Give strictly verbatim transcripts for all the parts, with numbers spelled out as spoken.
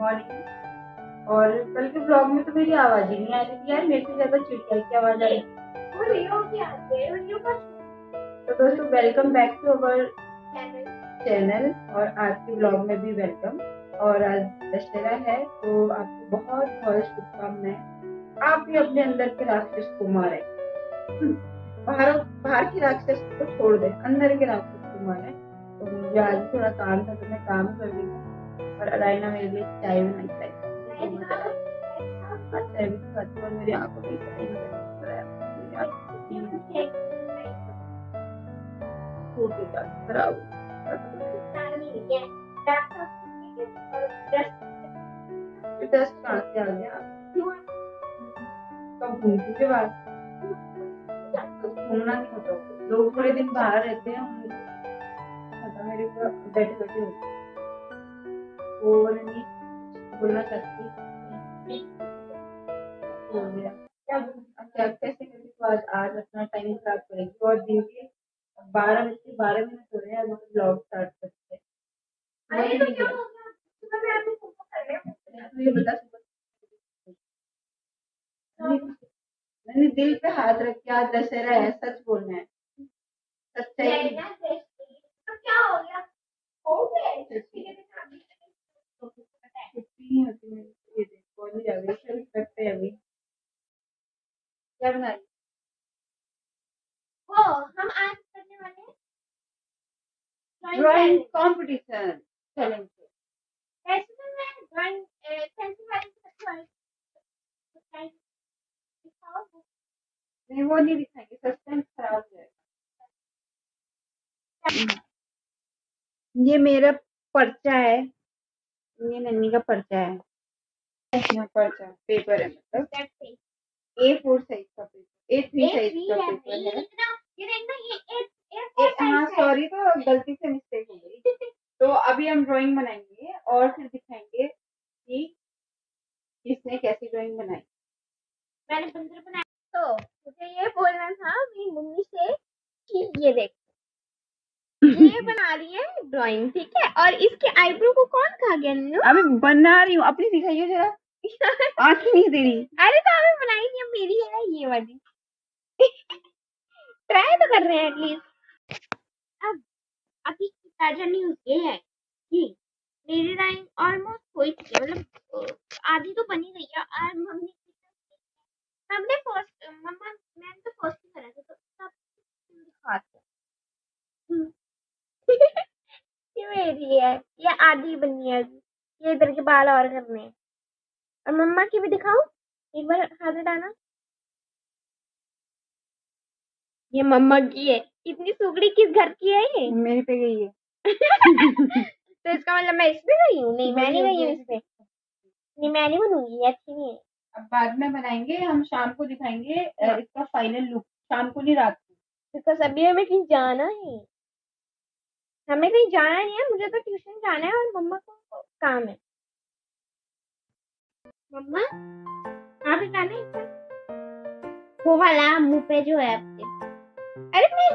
Morning. और कल के ब्लॉग में तो मेरी आवाज ही नहीं आ रही थी यार, मेरे से ज्यादा चिड़िया की आवाज आई। तो दोस्तों welcome back to our channel और आज के ब्लॉग में भी वेलकम। और आज दशहरा है तो आपको बहुत बहुत शुभकामनाएं। आप भी अपने अंदर के राक्षस को मारें, बाहर बाहर के राक्षस को छोड़ दें, अंदर के राक्षस को मारें। तो मुझे आज थोड़ा काम था तो मैं काम कर रही थी और अलाइना मेरे लिए चाय बनाई थी। और मेरी आंखों में खराब दस कहाँ से आ गया? कब घूमती के बाद घूमना नहीं होता, लोग पूरे दिन बाहर रहते हैं, मेरे को बैठे बैठे होते वो नहीं बोलना चाहती क्या क्या कैसे करती। तो आज आज अपना टाइम खराब करेगी और दिन के बारह बजे बारह मिनट हो रहे हैं और ब्लॉग स्टार्ट करते हैं। मैंने दिल पे हाथ रख के आज दशहरा है, सच बोलना है, सच है। तो क्या हो गया? छुट्टी नहीं होती मेरी, ये देखो नहीं जा रही, शुरू करते हैं अभी। क्या बना रही हो? हम आज करने वाले हैं ड्राइंग कॉम्पिटिशन चैलेंज। ऐसे तो मैं ड्राइंग सेंसिटिव नहीं, वो नहीं दिखाएंगे, सस्पेंस खराब हो जाएगा। ये मेरा पर्चा है, ये नन्नी का पर्चा है, पर्चा पेपर है, मतलब ए फोर साइज का पेपर, ए थ्री साइज का पेपर है। हाँ सॉरी, तो गलती से मिस्टेक हो गई। तो अभी हम ड्राइंग बनाएंगे और फिर दिखाएंगे कि किसने कैसी ड्राइंग बनाई। मैंने बंदर बनाया। तो मुझे ये बोलना था मेरी मम्मी से कि ये देखो ये बना रही है ड्राइंग, ठीक है। और इसके आईब्रो को कौन खा गया? नन्नू अभी बना रही हूँ, अपनी दिखाइयो जरा, आंख नहीं दे रही। अरे तो अभी बनाई नहीं, अब मेरी है ये वाली। ट्राई तो कर रहे हैं एटलीस्ट। अब अभी ताजा न्यूज ये है कि मेरी ड्राइंग ऑलमोस्ट हो चुकी है, मतलब आधी तो बनी गई है। और मम्मी हमने फर्स्ट मम्मा मैंने तो फर्स्ट ही करा था तो सब दिखाते हैं। ये मेरी है, ये आधी बनी है, ये इधर के बाल और करने हैं। और मम्मा की भी दिखाओ एक बार, हाथ उठाना। ये मम्मा की है, इतनी सुगड़ी किस घर की है? ये मेरे पे गई है। तो इसका मतलब मैं इसमें गई हूँ? नहीं मैं नहीं गई हूँ इसमें, नहीं मैं नहीं बनूंगी, अच्छी नहीं है। अब बाद में बनाएंगे हम, शाम को दिखाएंगे इसका फाइनल लुक, शाम को नहीं रात को, बिकॉज अभी हमें कहीं जाना है। हमें कहीं जाना नहीं है, मुझे तो ट्यूशन जाना है और मम्मा को काम है। मम्मा आप जाने वो वाला मुँह पे जो है आपके। अरे मैं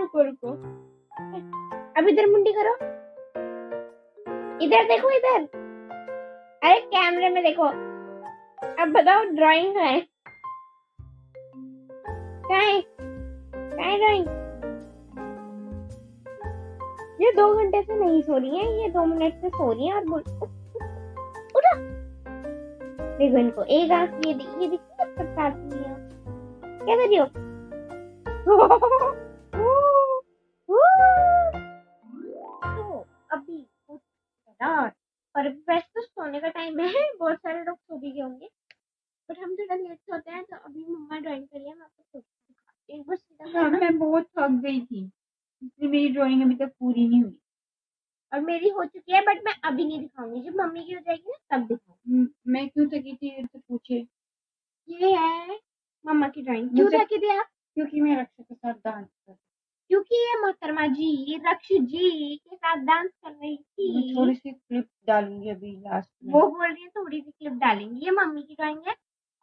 रुको रुको, अब इधर मुंडी करो, इधर देखो, इधर, अरे कैमरे में देखो। अब बताओ ड्राइंग है क्या? है क्या है ड्राइंग? ये दो घंटे से नहीं सो रही है, ये दो मिनट से सो रही है। और बोल उठा, देखो इनको, एक आंख ये दिख ये दिख कब तक काटती है, क्या कर रही हो? तो अभी और वैसे तो सोने का टाइम है, बहुत सारे लोग सो भी गए होंगे, बट हम थोड़ा लेट सोते हैं। तो अभी मम्मा ड्राइंग करी है, मैं आपको एक बार सीधा। हाँ, मैं बहुत थक गई थी इसलिए मेरी ड्राइंग अभी तक पूरी नहीं हुई। और मेरी हो चुकी है बट मैं अभी नहीं दिखाऊंगी, जब मम्मी की हो जाएगी ना तब दिखाऊंगी। मैं क्यों थकी थी तो पूछे? ये है मम्मा की ड्राइंग। क्यों थकी थी आप? क्योंकि मैं रक्षा के साथ डांस कर, क्योंकि ये मोहतरमा जी रक्षु जी के साथ डांस कर रही थी। थोड़ी सी क्लिप डालूंगी अभी लास्ट में, वो बोल रही है थोड़ी सी क्लिप डालेंगे। ये मम्मी की ड्राइंग है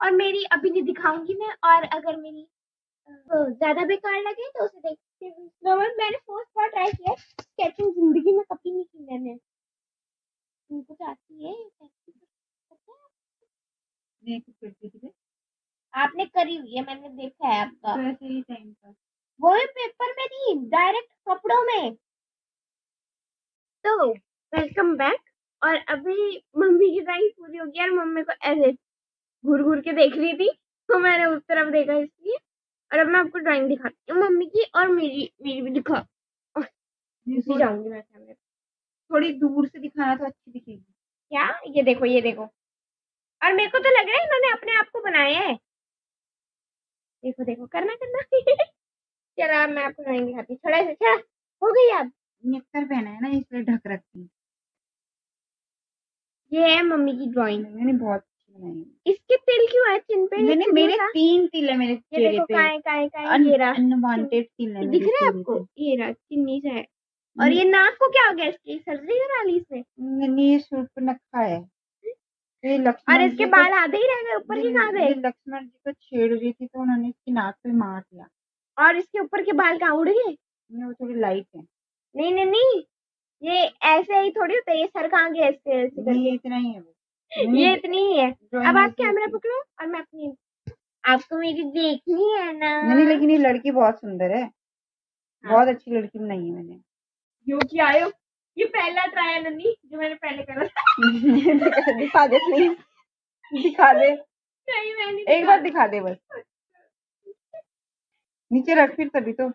और मेरी अभी नहीं दिखाऊंगी मैं। और अगर मेरी ज्यादा बेकार लगे तो उसे देखते हैं। मैंने फोर्थ बार ट्राई किया स्केचिंग, जिंदगी में कभी नहीं की मैंने। तुमको तो आती है टैक्सी पता है? मैं कुछ करती थी, आपने करी हुई है, मैंने देखा है आपका। वैसे ही टाइम पर वो भी पेपर में नहीं, डायरेक्ट कपड़ों में। तो वेलकम बैक। और अभी मम्मी की ड्राइंग पूरी हो गई और मम्मी को ऐसे घूर घूर के देख रही थी तो मैंने उस तरफ देखा इसलिए। और अब मैं आपको ड्राइंग दिखाती हूँ मम्मी की और मेरी मेरी भी दिखा जाऊंगी मैं कैमरे। थोड़ी दूर से दिखाना तो अच्छी दिखेगी क्या? ये देखो, ये देखो। और मेरे को तो लग रहा है इन्होंने अपने आप को बनाया है। देखो देखो, करना करना। चलो मैं आपको ड्राइंग दिखाती हूँ। थोड़ा सा छड़ा हो गई। आप निक्कर पहना है ना इसलिए ढक रखती हूँ। ये है मम्मी की ड्राइंग, मैंने बहुत अच्छी बनाई। इसके तिल क्यों है चिन पे? मैंने मेरे तीन तिल है मेरे चेहरे पे। काहे काहे काहे ये रहा अनवांटेड तिल है, दिख रहा है आपको? ये रहा चिन्नी सा है। और ये नाक को क्या हो गया? इसकी सर्जरी करा ली इसने। मैंने ये सूट पर रखा है ये लक्ष्मण। और इसके बाल आधे ही रह गए, ऊपर के कहाँ गए? लक्ष्मण जी को छेड़ रही थी तो उन्होंने इसकी नाक पे मार दिया। और इसके ऊपर के बाल कहाँ उड़ गए? वो थोड़ी लाइट है। नहीं नहीं नहीं, ये ऐसे ही थोड़ी होता है। ये सर कहाँ गया इसके? ये इतना ही है, ये इतनी ही है। अब आप कैमरा पकड़ो और मैं अपनी आपको मेरी देखनी है ना। नहीं लेकिन ये लड़की बहुत सुंदर है, बहुत अच्छी लड़की बनाई है मैंने। योगी आयोग ये पहला ट्रायल नहीं जो मैंने पहले करा था। दिखा दे नहीं, दिखा दे नहीं, मैंने एक बार दिखा दे बस। नीचे रख फिर तभी तो।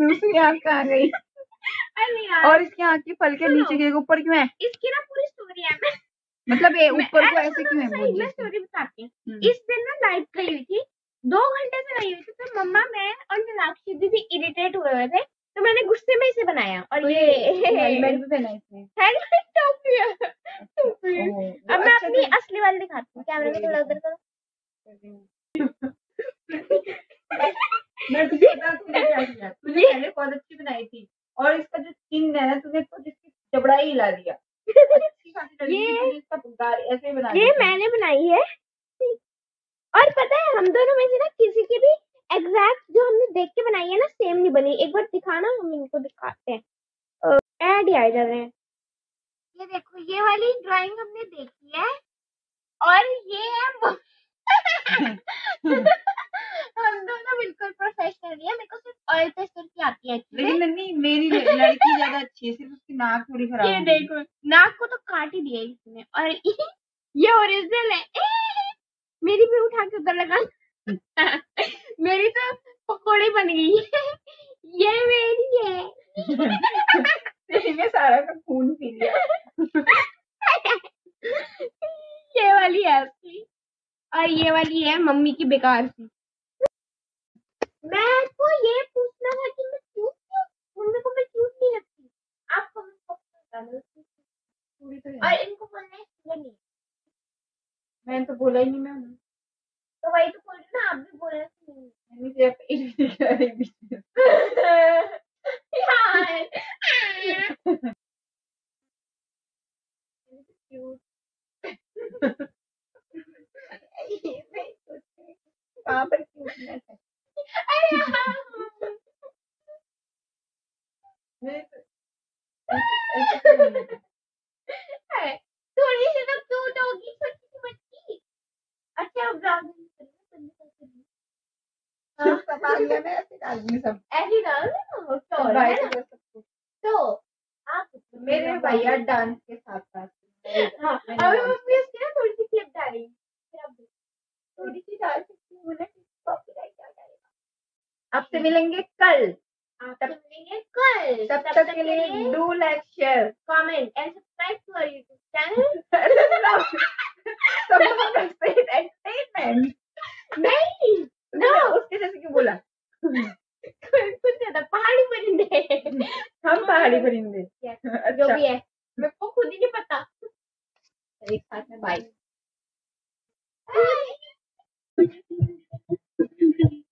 दूसरी आँख कहाँ गई? और इसकी आँख की पलके नीचे के ऊपर क्यों है? इसकी ना पूरी स्टोरी है, मतलब ये ऊपर को ऐसे क्यों है? मैं स्टोरी बताती हूँ। इस दिन ना लाइट गई हुई थी, दो घंटे से गई हुई थी, तो मम्मा मैं और मीनाक्षी दीदी इरिटेट हुए हुए थे तो मैंने गुस्से में इसे बनाया। और ये हेलमेट भी पहना इसने, हेलमेट टॉप भी है। अब मैं अपनी असली वाली दिखाती हूँ। कैमरे में थोड़ा उधर करो। मैं तुझे पता तूने क्या किया, तूने पहले बहुत अच्छी बनाई थी और इसका जो स्किन है ना तूने खुद इसकी जबड़ा ही हिला दिया। ये इसका गाल ऐसे बना दिया, ये मैंने बनाई है। और पता है हम दोनों में से ना किसी की भी एग्जैक्ट जो हमने देख के बनाई है ना सेम नहीं बनी। एक बार दिखाना, हम इनको दिखाते हैं। ऐड ही आ जा रहे हैं। ये देखो, ये वाली ड्राइंग हमने देखी है और ये है हम दोनों बिल्कुल प्रोफेशनल है। मेरे को सिर्फ ऑयल पेस्टर की आती है। लेकिन नहीं, मेरी लड़की ज्यादा अच्छी है, सिर्फ उसकी नाक थोड़ी खराब है। ये देखो, नाक को तो काट ही दिया इसने। और ये ओरिजिनल है। मेरी भी उठा के उधर लगा। मेरी तो पकौड़ी बन गई है। ये मेरी है। सारा का खून पी लिया। ये वाली है उसकी और ये वाली है मम्मी की बेकार सी। मैं तो ये पूछना था कि मैं क्यूट हूँ, मम्मी को मैं क्यूट नहीं लगती। आप कमेंट बॉक्स में। और इनको बोलना है ये नहीं, मैंने तो बोला ही नहीं। मैं तो वही तो बोल रही ना, आप भी बोल रहे थे। थोड़ी सी तो क्यूट होगी छोटी सी बच्ची। अच्छा ब्राउन तो आप मेरे भैया डांस के साथ साथ थोड़ी सी क्लिप डाली, थोड़ी सी डाल सकती हूँ। आपसे मिलेंगे कल, आपसे मिलेंगे कल। तब तक के लिए do like, share, comment and subscribe to our YouTube channel. नहीं ना उसके जैसे क्यों बोला? कुछ ज्यादा पहाड़ी परिंदे। हम पहाड़ी परिंदे जो भी है मेरे को खुद ही नहीं पता। एक साथ में बाय।